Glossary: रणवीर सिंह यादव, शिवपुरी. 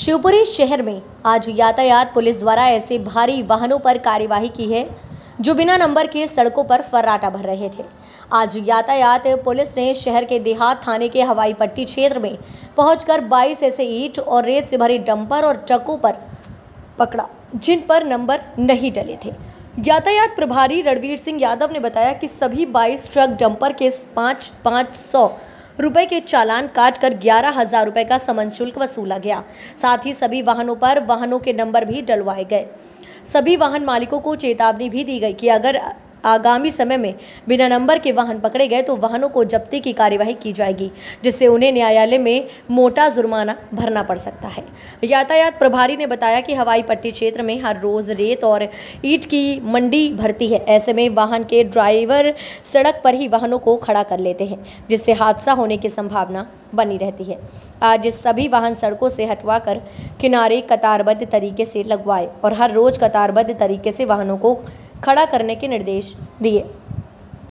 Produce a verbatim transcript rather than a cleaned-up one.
शिवपुरी शहर में आज यातायात पुलिस द्वारा ऐसे भारी वाहनों पर कार्यवाही की है जो बिना नंबर के सड़कों पर फर्राटा भर रहे थे। आज यातायात पुलिस ने शहर के देहात थाने के हवाई पट्टी क्षेत्र में पहुंचकर बाईस ऐसे ईंट और रेत से भरे डंपर और ट्रकों पर पकड़ा जिन पर नंबर नहीं डले थे। यातायात प्रभारी रणवीर सिंह यादव ने बताया कि सभी बाईस ट्रक डंपर के पाँच पाँच सौ रुपए के चालान काटकर ग्यारह हजार रुपये का समन शुल्क वसूला गया। साथ ही सभी वाहनों पर वाहनों के नंबर भी डलवाए गए। सभी वाहन मालिकों को चेतावनी भी दी गई कि अगर आगामी समय में बिना नंबर के वाहन पकड़े गए तो वाहनों को जब्ती की कार्यवाही की जाएगी, जिससे उन्हें न्यायालय में मोटा जुर्माना भरना पड़ सकता है। यातायात प्रभारी ने बताया कि हवाई पट्टी क्षेत्र में हर रोज रेत और ईंट की मंडी भरती है। ऐसे में वाहन के ड्राइवर सड़क पर ही वाहनों को खड़ा कर लेते हैं, जिससे हादसा होने की संभावना बनी रहती है। आज सभी वाहन सड़कों से हटवाकर किनारे कतारबद्ध तरीके से लगवाए और हर रोज कतारबद्ध तरीके से वाहनों को खड़ा करने के निर्देश दिए।